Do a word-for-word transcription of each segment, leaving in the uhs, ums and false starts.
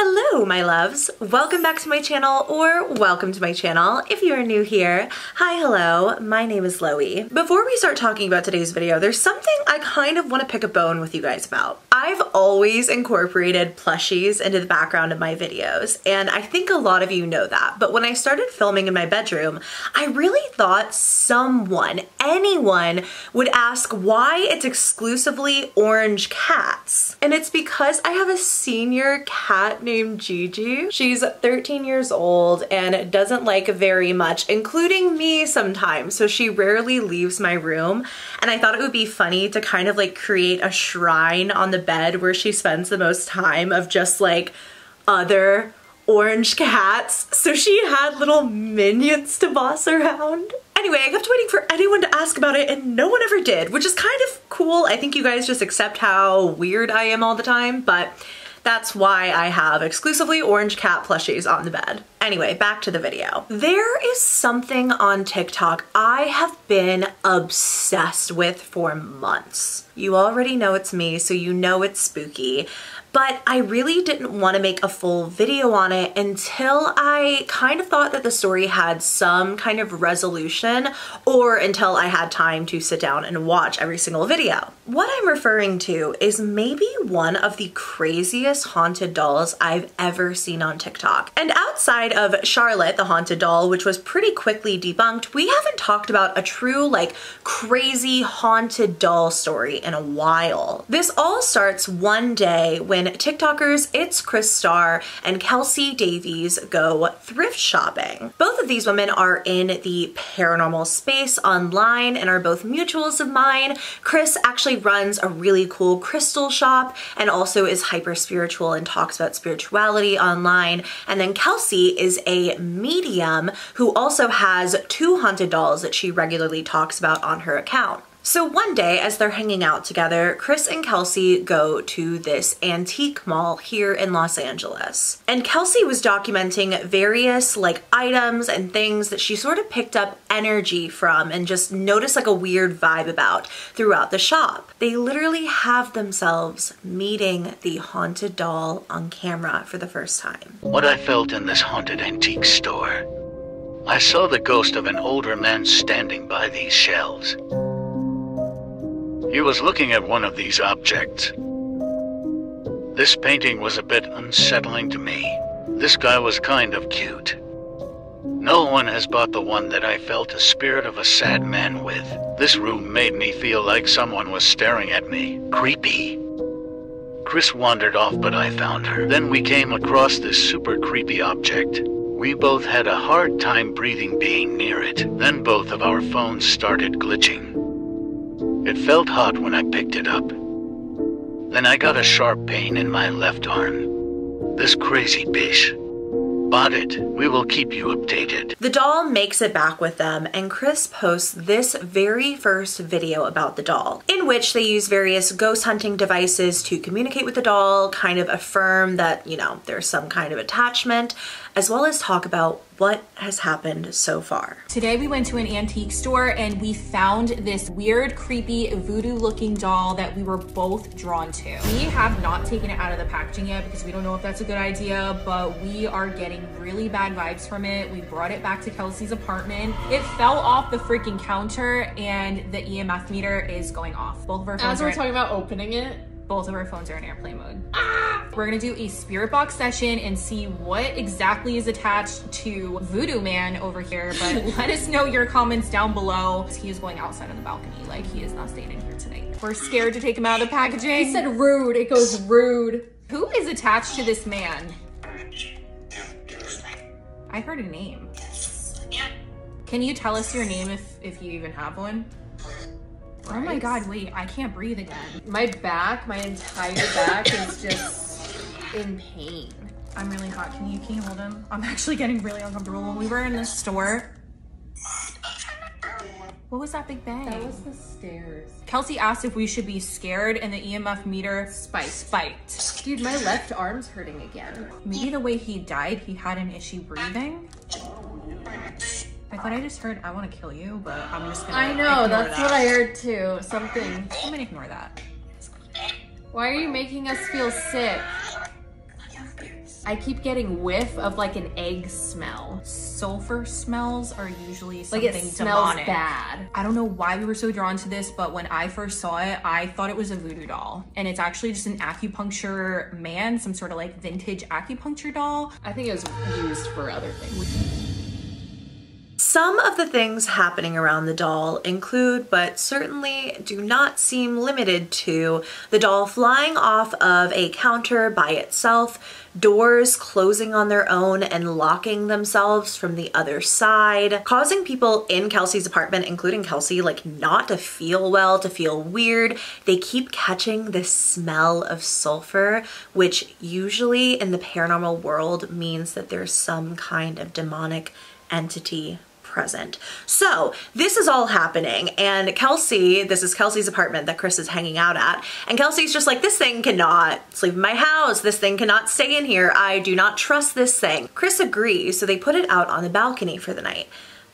Hello my loves, welcome back to my channel, or welcome to my channel if you're new here. Hi, hello, my name is Loey. Before we start talking about today's video, there's something I kind of want to pick a bone with you guys about. I've always incorporated plushies into the background of my videos, and I think a lot of you know that, but when I started filming in my bedroom, I really thought someone, anyone, would ask why it's exclusively orange cats. And it's because I have a senior cat named Gigi. She's thirteen years old and doesn't like very much, including me sometimes, so she rarely leaves my room, and I thought it would be funny to kind of like create a shrine on the bed where she spends the most time of just like other orange cats. So she had little minions to boss around. Anyway, I kept waiting for anyone to ask about it and no one ever did, which is kind of cool. I think you guys just accept how weird I am all the time, but that's why I have exclusively orange cat plushies on the bed. Anyway, back to the video. There is something on TikTok I have been obsessed with for months. You already know it's me, so you know it's spooky, but I really didn't want to make a full video on it until I kind of thought that the story had some kind of resolution, or until I had time to sit down and watch every single video. What I'm referring to is maybe one of the craziest haunted dolls I've ever seen on TikTok. And outside of Charlotte, the haunted doll, which was pretty quickly debunked, we haven't talked about a true like crazy haunted doll story in a while. This all starts one day when TikTokers It's Krisstar and Kelsi Daviess go thrift shopping. Both of these women are in the paranormal space online and are both mutuals of mine. Kriss actually runs a really cool crystal shop and also is hyper spiritual and talks about spirituality online. And then Kelsi is a medium who also has two haunted dolls that she regularly talks about on her account. So one day, as they're hanging out together, Kriss and Kelsi go to this antique mall here in Los Angeles. And Kelsi was documenting various like items and things that she sort of picked up energy from and just noticed like a weird vibe about throughout the shop. They literally have themselves meeting the haunted doll on camera for the first time. What I felt in this haunted antique store, I saw the ghost of an older man standing by these shelves. He was looking at one of these objects. This painting was a bit unsettling to me. This guy was kind of cute. No one has bought the one that I felt a spirit of a sad man with. This room made me feel like someone was staring at me. Creepy. Kriss wandered off, but I found her. Then we came across this super creepy object. We both had a hard time breathing being near it. Then both of our phones started glitching. It felt hot when I picked it up. Then I got a sharp pain in my left arm. This crazy bitch. Bought it. We will keep you updated. The doll makes it back with them, and Kriss posts this very first video about the doll, in which they use various ghost hunting devices to communicate with the doll, kind of affirm that, you know, there's some kind of attachment, as well as talk about what has happened so far. Today we went to an antique store and we found this weird, creepy, voodoo looking doll that we were both drawn to. We have not taken it out of the packaging yet because we don't know if that's a good idea, but we are getting really bad vibes from it. We brought it back to Kelsi's apartment. It fell off the freaking counter and the E M F meter is going off. Both of our phones As we're talking about opening it, both of our phones are in airplane mode. Ah! We're gonna do a spirit box session and see what exactly is attached to Voodoo Man over here, but let us know your comments down below. He is going outside on the balcony, like he is not staying in here tonight. We're scared to take him out of the packaging. He said rude, it goes rude. Who is attached to this man? I heard a name. Can you tell us your name if, if you even have one? Oh my God, wait, I can't breathe again. My back, my entire back is just in pain. I'm really hot, can you, can you hold him? I'm actually getting really uncomfortable. When we were in the store, what was that big bang? That was the stairs. Kelsi asked if we should be scared and the E M F meter spiked. spiked. Dude, my left arm's hurting again. Maybe the way he died, he had an issue breathing. I thought I just heard, I want to kill you, but I'm just gonna I know, that's that. What I heard too, something. I'm gonna ignore that. Why are you making us feel sick? I keep getting whiff of like an egg smell. Sulfur smells are usually something demonic. Like it smells bad. I don't know why we were so drawn to this, but when I first saw it, I thought it was a voodoo doll. And it's actually just an acupuncture man, some sort of like vintage acupuncture doll. I think it was used for other things. Some of the things happening around the doll include, but certainly do not seem limited to, the doll flying off of a counter by itself, doors closing on their own and locking themselves from the other side, causing people in Kelsi's apartment, including Kelsi, like not to feel well, to feel weird. They keep catching this smell of sulfur, which usually in the paranormal world means that there's some kind of demonic entity present. So this is all happening, and Kelsi, this is Kelsi's apartment that Kriss is hanging out at, and Kelsi's just like, this thing cannot sleep in my house, this thing cannot stay in here, I do not trust this thing. Kriss agrees, so they put it out on the balcony for the night,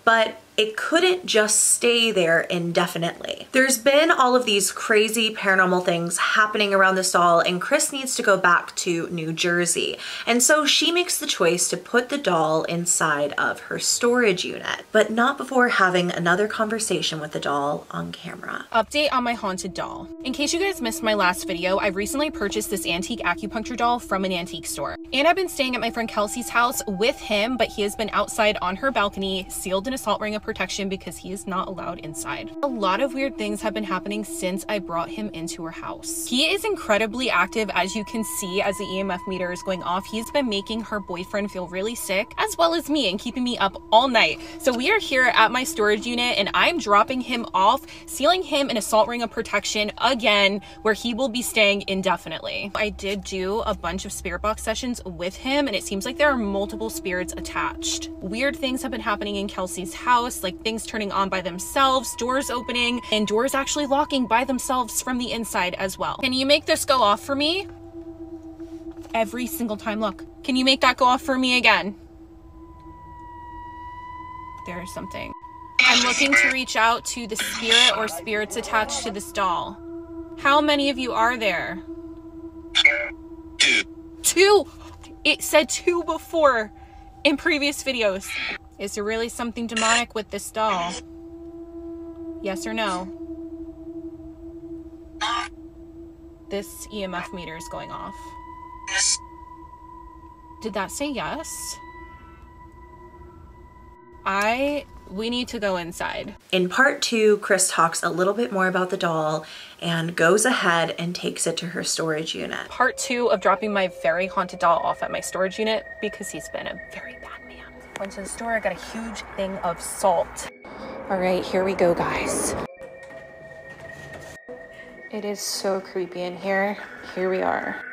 but it couldn't just stay there indefinitely. There's been all of these crazy paranormal things happening around this doll, and Kriss needs to go back to New Jersey. And so she makes the choice to put the doll inside of her storage unit, but not before having another conversation with the doll on camera. Update on my haunted doll. In case you guys missed my last video, I recently purchased this antique acupuncture doll from an antique store. And I've been staying at my friend Kelsi's house with him, but he has been outside on her balcony, sealed in a salt ring of protection because he is not allowed inside. A lot of weird things have been happening since I brought him into her house. He is incredibly active, as you can see, as the E M F meter is going off. He's been making her boyfriend feel really sick, as well as me, and keeping me up all night. So we are here at my storage unit, and I'm dropping him off, sealing him in a salt ring of protection again, where he will be staying indefinitely. I did do a bunch of spirit box sessions with him, and it seems like there are multiple spirits attached. Weird things have been happening in Kelsi's house, like things turning on by themselves, doors opening, and doors actually locking by themselves from the inside as well. Can you make this go off for me? Every single time, look. Can you make that go off for me again? There's something. I'm looking to reach out to the spirit or spirits attached to this doll. How many of you are there? Two. Two? It said two before in previous videos. Is there really something demonic with this doll? Yes or no? This E M F meter is going off. Did that say yes? I... we need to go inside. In part two, Kriss talks a little bit more about the doll and goes ahead and takes it to her storage unit. Part two of dropping my very haunted doll off at my storage unit because he's been a very bad man. Went to the store, I got a huge thing of salt. All right, here we go, guys. It is so creepy in here. Here we are.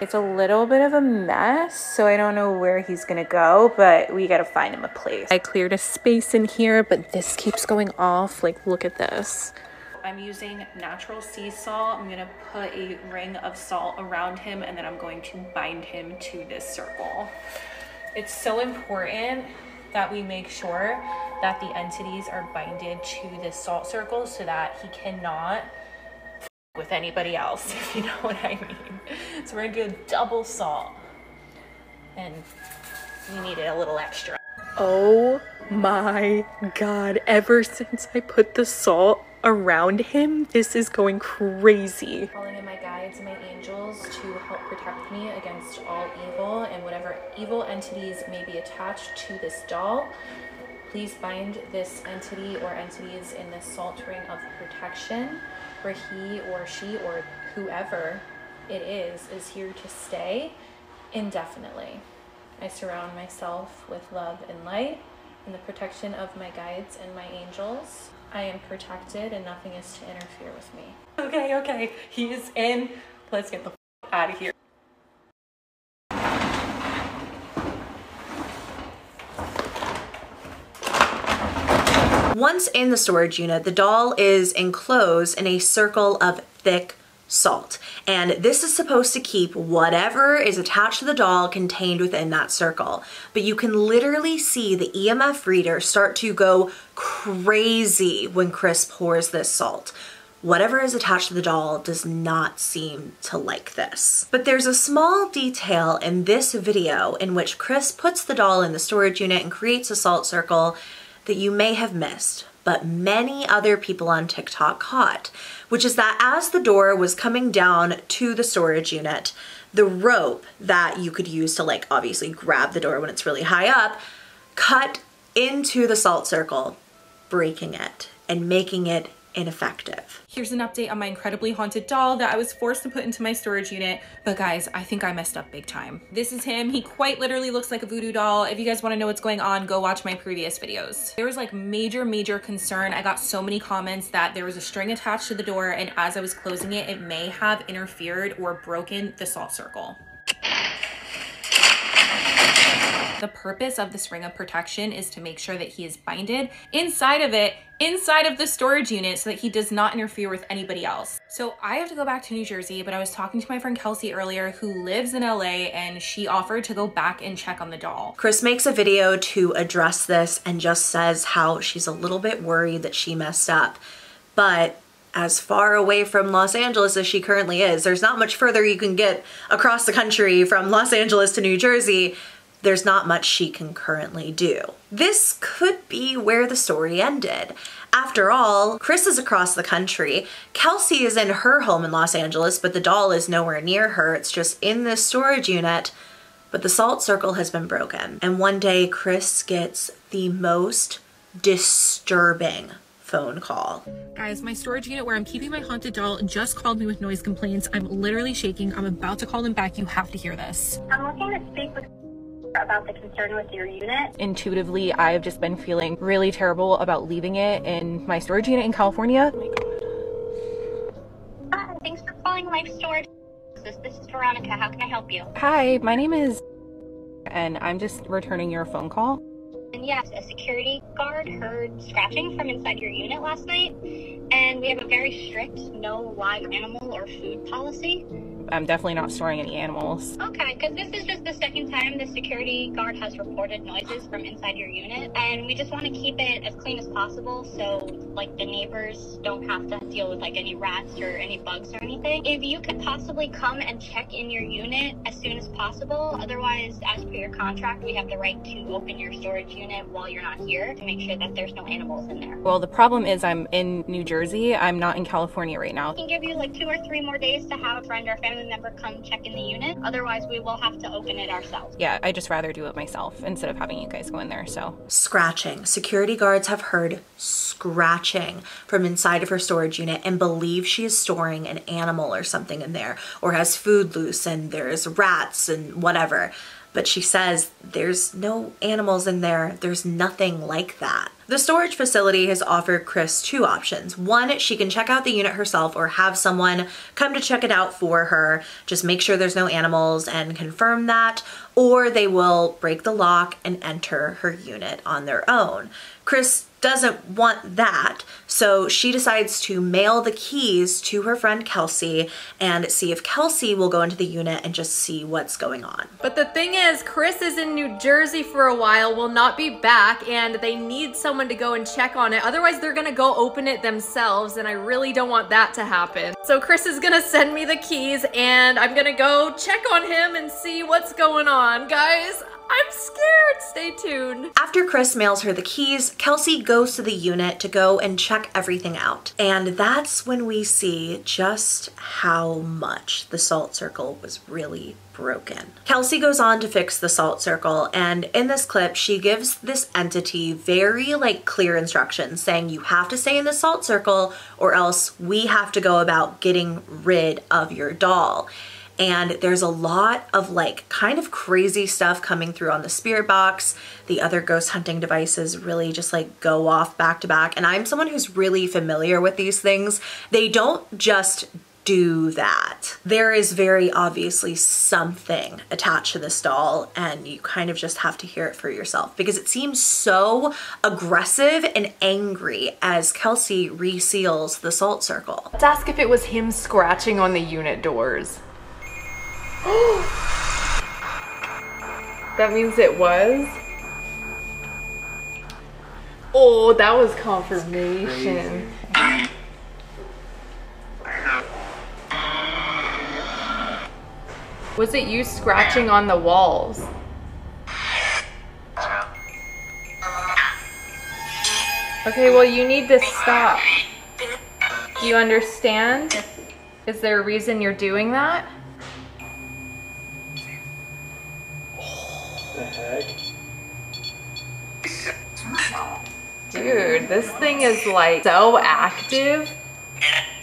It's a little bit of a mess, so I don't know where he's gonna go, but we gotta find him a place. I cleared a space in here, but this keeps going off. Like, look at this. I'm using natural sea salt. I'm gonna put a ring of salt around him, and then I'm going to bind him to this circle. It's so important that we make sure that the entities are binded to this salt circle so that he cannot f with anybody else, if you know what I mean. So we're gonna do a double salt, and we need it a little extra. Oh my God, ever since I put the salt around him, this is going crazy. Calling in my guides and my angels to help protect me against all evil and whatever evil entities may be attached to this doll. Please bind this entity or entities in this salt ring of protection where he or she or whoever it is is here to stay indefinitely. I surround myself with love and light and the protection of my guides and my angels. I am protected and nothing is to interfere with me. Okay, okay, he is in. Let's get the f out of here. Once in the storage unit, the doll is enclosed in a circle of thick salt, and this is supposed to keep whatever is attached to the doll contained within that circle. But you can literally see the E M F reader start to go crazy when Kriss pours this salt. Whatever is attached to the doll does not seem to like this. But there's a small detail in this video in which Kriss puts the doll in the storage unit and creates a salt circle that you may have missed, but many other people on TikTok caught, which is that as the door was coming down to the storage unit, the rope that you could use to, like, obviously grab the door when it's really high up, cut into the salt circle, breaking it and making it ineffective. Here's an update on my incredibly haunted doll that I was forced to put into my storage unit, but guys, I think I messed up big time. This is him. He quite literally looks like a voodoo doll. If you guys want to know what's going on, go watch my previous videos. There was like major, major concern. I got so many comments that there was a string attached to the door, and as I was closing it, it may have interfered or broken the salt circle. The purpose of this ring of protection is to make sure that he is binded inside of it, inside of the storage unit, so that he does not interfere with anybody else. So I have to go back to New Jersey, but I was talking to my friend Kelsi earlier, who lives in L A, and she offered to go back and check on the doll. Kriss makes a video to address this and just says how she's a little bit worried that she messed up, but as far away from Los Angeles as she currently is, there's not much further you can get across the country from Los Angeles to New Jersey. There's not much she can currently do. This could be where the story ended. After all, Kriss is across the country. Kelsi is in her home in Los Angeles, but the doll is nowhere near her. It's just in this storage unit, but the salt circle has been broken. And one day Kriss gets the most disturbing phone call. Guys, my storage unit where I'm keeping my haunted doll just called me with noise complaints. I'm literally shaking. I'm about to call them back. You have to hear this. I'm looking to speak with about the concern with your unit. Intuitively, I've just been feeling really terrible about leaving it in my storage unit in California. Oh my God. Hi, thanks for calling Life Storage. This is Veronica. How can I help you? Hi, my name is and I'm just returning your phone call. And yes, a security guard heard scratching from inside your unit last night, and we have a very strict no live animal or food policy. I'm definitely not storing any animals. Okay, because this is just the second time the security guard has reported noises from inside your unit, and we just want to keep it as clean as possible so, like, the neighbors don't have to deal with, like, any rats or any bugs or anything. If you could possibly come and check in your unit as soon as possible, otherwise, as per your contract, we have the right to open your storage unit while you're not here to make sure that there's no animals in there. Well, the problem is I'm in New Jersey. I'm not in California right now. We can give you, like, two or three more days to have a friend or family member come check in the unit. Otherwise, we will have to open it ourselves. Yeah, I just rather do it myself instead of having you guys go in there, so. Scratching. Security guards have heard scratching from inside of her storage unit and believe she is storing an animal or something in there, or has food loose and there's rats and whatever. But she says there's no animals in there. There's nothing like that. The storage facility has offered Kriss two options. One, she can check out the unit herself or have someone come to check it out for her, just make sure there's no animals and confirm that, or they will break the lock and enter her unit on their own. Kriss doesn't want that, so she decides to mail the keys to her friend Kelsi and see if Kelsi will go into the unit and just see what's going on. But the thing is, Kriss is in New Jersey for a while, will not be back, and they need someone to go and check on it. Otherwise, they're gonna go open it themselves, and I really don't want that to happen. So Kriss is gonna send me the keys, and I'm gonna go check on him and see what's going on, guys. I'm scared, stay tuned. After Kriss mails her the keys, Kelsi goes to the unit to go and check everything out. And that's when we see just how much the salt circle was really broken. Kelsi goes on to fix the salt circle, and in this clip, she gives this entity very, like, clear instructions saying you have to stay in the salt circle or else we have to go about getting rid of your doll. And there's a lot of, like, kind of crazy stuff coming through on the spirit box. The other ghost hunting devices really just, like, go off back to back. And I'm someone who's really familiar with these things. They don't just do that. There is very obviously something attached to this doll, and you kind of just have to hear it for yourself because it seems so aggressive and angry as Kelsi reseals the salt circle. Let's ask if it was him scratching on the unit doors. That means it was. Oh, that was confirmation. Was it you scratching on the walls? Okay, well, you need to stop. Do you understand? Is there a reason you're doing that? The heck? Dude, this thing is like so active.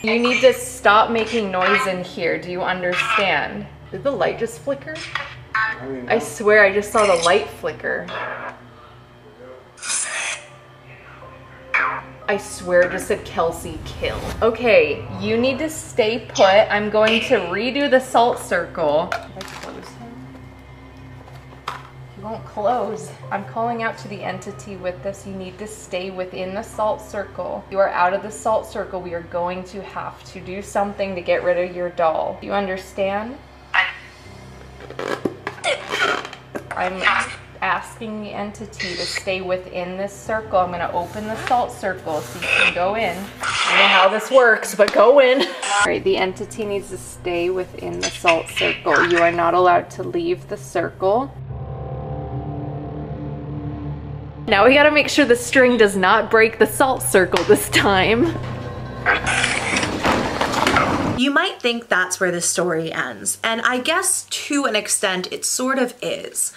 You need to stop making noise in here. Do you understand? Did the light just flicker? I, I swear I just saw the light flicker. I swear it just said Kelsi kill. Okay, you need to stay put. I'm going to redo the salt circle. Did I close him? He won't close. I'm calling out to the entity with this. You need to stay within the salt circle. You are out of the salt circle. We are going to have to do something to get rid of your doll. Do you understand? I'm asking the entity to stay within this circle. I'm going to open the salt circle so you can go in. I don't know how this works, but go in. All right, the entity needs to stay within the salt circle. You are not allowed to leave the circle. Now we got to make sure the string does not break the salt circle this time. You might think that's where the story ends, and I guess to an extent it sort of is.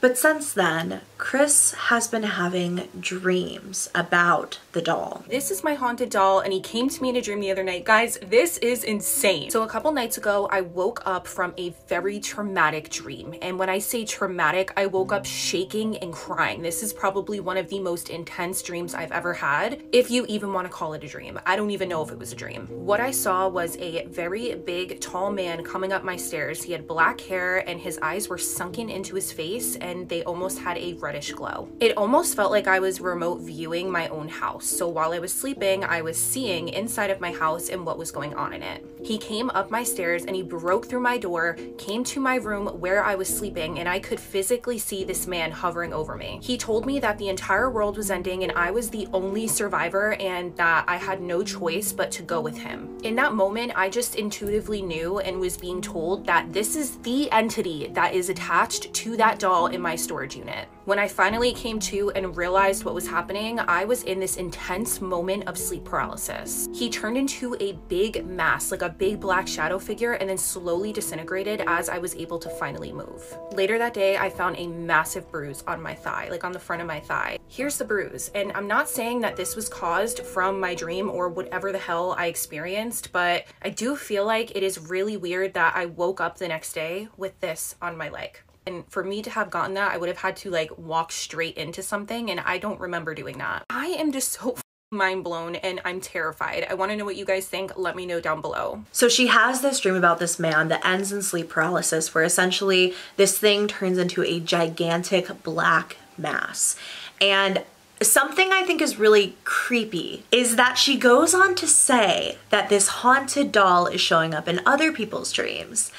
But since then, Chris has been having dreams about the doll. This is my haunted doll, and he came to me in a dream the other night. Guys, this is insane. So a couple nights ago, I woke up from a very traumatic dream. And when I say traumatic, I woke up shaking and crying. This is probably one of the most intense dreams I've ever had, if you even want to call it a dream. I don't even know if it was a dream. What I saw was a very big, tall man coming up my stairs. He had black hair, and his eyes were sunken into his face, and And they almost had a reddish glow. It almost felt like I was remote viewing my own house. So while I was sleeping, I was seeing inside of my house and what was going on in it. He came up my stairs and he broke through my door, came to my room where I was sleeping, and I could physically see this man hovering over me. He told me that the entire world was ending and I was the only survivor and that I had no choice but to go with him. In that moment, I just intuitively knew and was being told that this is the entity that is attached to that doll in my storage unit. When I finally came to and realized what was happening, I was in this intense moment of sleep paralysis. He turned into a big mass, like a big black shadow figure, and then slowly disintegrated as I was able to finally move. Later that day, I found a massive bruise on my thigh, like on the front of my thigh. Here's the bruise, and I'm not saying that this was caused from my dream or whatever the hell I experienced, but I do feel like it is really weird that I woke up the next day with this on my leg. And for me to have gotten that, I would have had to like walk straight into something, and I don't remember doing that. I am just so mind blown and I'm terrified. I want to know what you guys think. Let me know down below. So she has this dream about this man that ends in sleep paralysis, where essentially this thing turns into a gigantic black mass. And something I think is really creepy is that she goes on to say that this haunted doll is showing up in other people's dreams.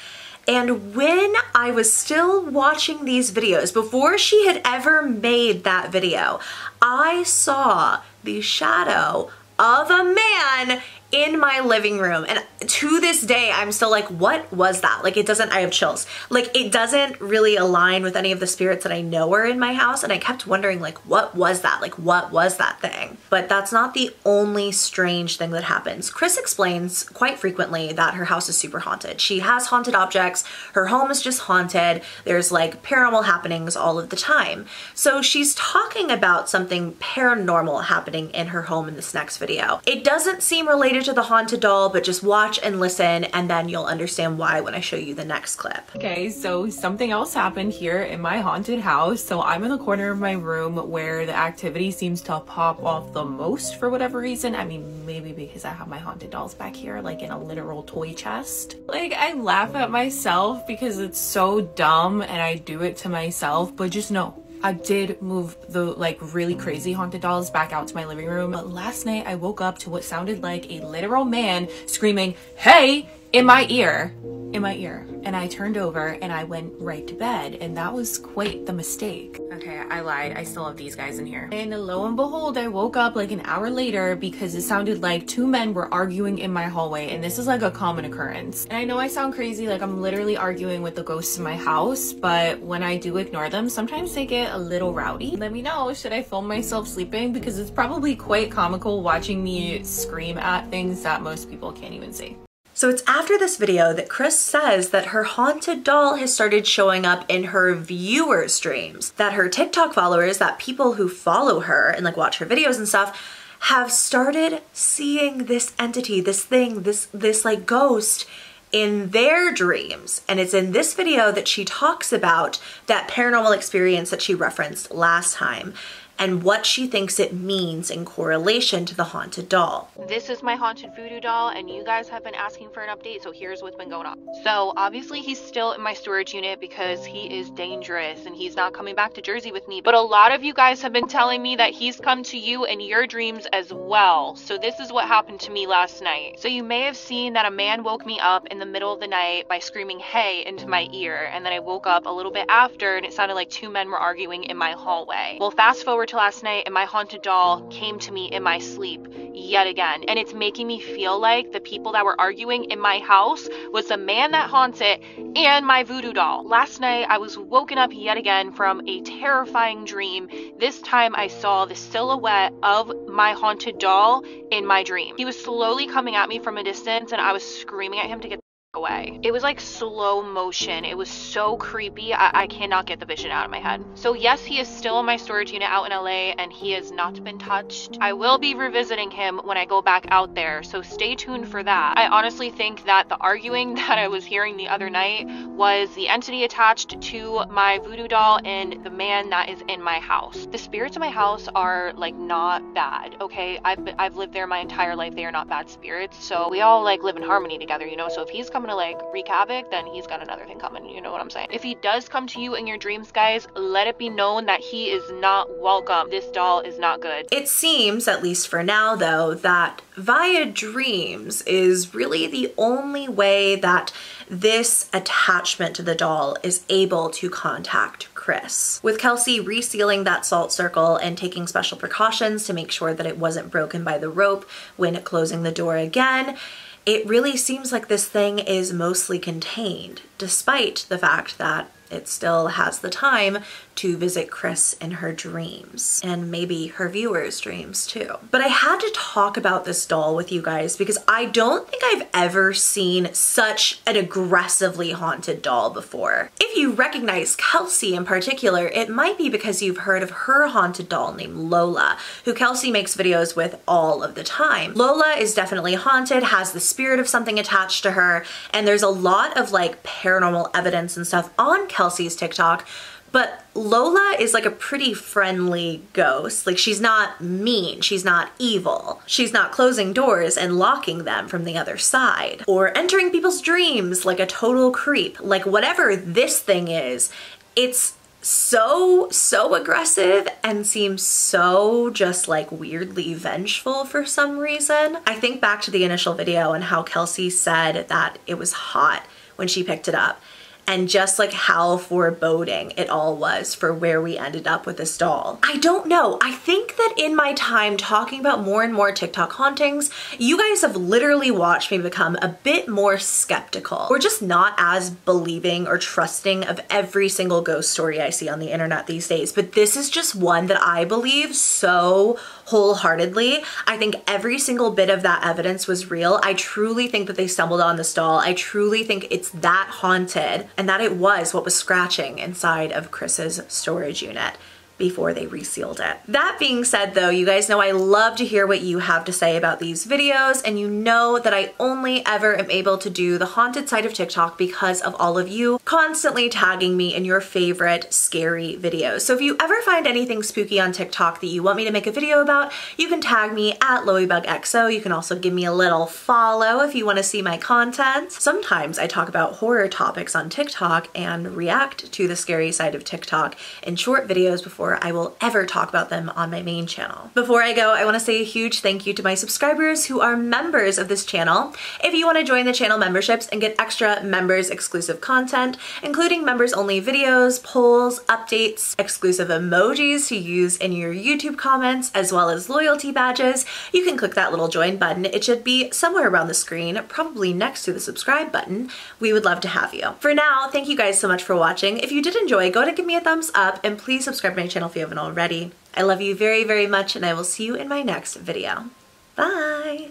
And when I was still watching these videos, before she had ever made that video, I saw the shadow of a man in my living room. And to this day, I'm still like, what was that? Like, it doesn't, I have chills. Like, it doesn't really align with any of the spirits that I know are in my house. And I kept wondering, like, what was that? Like, what was that thing? But that's not the only strange thing that happens. Chris explains quite frequently that her house is super haunted. She has haunted objects. Her home is just haunted. There's like paranormal happenings all of the time. So she's talking about something paranormal happening in her home in this next video. It doesn't seem related to the haunted doll, but just watch and listen, and then you'll understand why when I show you the next clip. Okay, so something else happened here in my haunted house. So I'm in the corner of my room where the activity seems to pop off the most for whatever reason. I mean, maybe because I have my haunted dolls back here, like in a literal toy chest. Like, I laugh at myself because it's so dumb and I do it to myself, but just know, I did move the like really crazy haunted dolls back out to my living room. But last night I woke up to what sounded like a literal man screaming, "Hey, in my ear, in my ear. And I turned over and I went right to bed, and that was quite the mistake. Okay, I lied. I still have these guys in here. And lo and behold, I woke up like an hour later because it sounded like two men were arguing in my hallway, and this is like a common occurrence. And I know I sound crazy, like I'm literally arguing with the ghosts in my house, but when I do ignore them, sometimes they get a little rowdy. Let me know, should I film myself sleeping? Because it's probably quite comical watching me scream at things that most people can't even see. So it's after this video that Kriss says that her haunted doll has started showing up in her viewers' dreams, that her TikTok followers, that people who follow her and like watch her videos and stuff, have started seeing this entity, this thing, this, this like ghost in their dreams. And it's in this video that she talks about that paranormal experience that she referenced last time, and what she thinks it means in correlation to the haunted doll. This is my haunted voodoo doll, and you guys have been asking for an update, so here's what's been going on. So obviously he's still in my storage unit because he is dangerous and he's not coming back to Jersey with me, but a lot of you guys have been telling me that he's come to you and your dreams as well. So this is what happened to me last night. So you may have seen that a man woke me up in the middle of the night by screaming hey into my ear, and then I woke up a little bit after and it sounded like two men were arguing in my hallway. Well, fast forward to last night and my haunted doll came to me in my sleep yet again, and it's making me feel like the people that were arguing in my house was the man that haunts it and my voodoo doll. Last night I was woken up yet again from a terrifying dream. This time I saw the silhouette of my haunted doll in my dream. He was slowly coming at me from a distance and I was screaming at him to get away. It was like slow motion. It was so creepy. I, I cannot get the vision out of my head. So yes, he is still in my storage unit out in L A and he has not been touched. I will be revisiting him when I go back out there, so stay tuned for that. I honestly think that the arguing that I was hearing the other night was the entity attached to my voodoo doll and the man that is in my house. The spirits in my house are like not bad, okay? I've, been, I've lived there my entire life. They are not bad spirits. So we all like live in harmony together, you know? So if he's coming to like wreak havoc, then he's got another thing coming, you know what I'm saying? If he does come to you in your dreams, guys, let it be known that he is not welcome. This doll is not good. It seems, at least for now though, that via dreams is really the only way that this attachment to the doll is able to contact Kriss. With Kelsi resealing that salt circle and taking special precautions to make sure that it wasn't broken by the rope when closing the door again, it really seems like this thing is mostly contained, despite the fact that it still has the time to visit Kriss in her dreams, and maybe her viewers' dreams too. But I had to talk about this doll with you guys because I don't think I've ever seen such an aggressively haunted doll before. If you recognize Kelsi in particular, it might be because you've heard of her haunted doll named Lola, who Kelsi makes videos with all of the time. Lola is definitely haunted, has the spirit of something attached to her, and there's a lot of like paranormal evidence and stuff on Kelsi's TikTok, but Lola is like a pretty friendly ghost. Like, she's not mean, she's not evil. She's not closing doors and locking them from the other side, or entering people's dreams like a total creep. Like, whatever this thing is, it's so, so aggressive and seems so just like weirdly vengeful for some reason. I think back to the initial video and how Kelsi said that it was hot when she picked it up, and just like how foreboding it all was for where we ended up with this doll. I don't know. I think that in my time talking about more and more TikTok hauntings, you guys have literally watched me become a bit more skeptical, or just not as believing or trusting of every single ghost story I see on the internet these days. But this is just one that I believe so wholeheartedly. I think every single bit of that evidence was real. I truly think that they stumbled on this doll. I truly think it's that haunted, and that it was what was scratching inside of Kriss's storage unit before they resealed it. That being said though, you guys know I love to hear what you have to say about these videos, and you know that I only ever am able to do the haunted side of TikTok because of all of you constantly tagging me in your favorite scary videos. So if you ever find anything spooky on TikTok that you want me to make a video about, you can tag me at Loeybugxo. You can also give me a little follow if you want to see my content. Sometimes I talk about horror topics on TikTok and react to the scary side of TikTok in short videos before before I will ever talk about them on my main channel. Before I go, I want to say a huge thank you to my subscribers who are members of this channel. If you want to join the channel memberships and get extra members exclusive content, including members only videos, polls, updates, exclusive emojis to use in your YouTube comments, as well as loyalty badges, you can click that little join button. It should be somewhere around the screen, probably next to the subscribe button. We would love to have you. For now, thank you guys so much for watching. If you did enjoy, go ahead and give me a thumbs up and please subscribe to my channel if you haven't already. I love you very, very much and I will see you in my next video. Bye!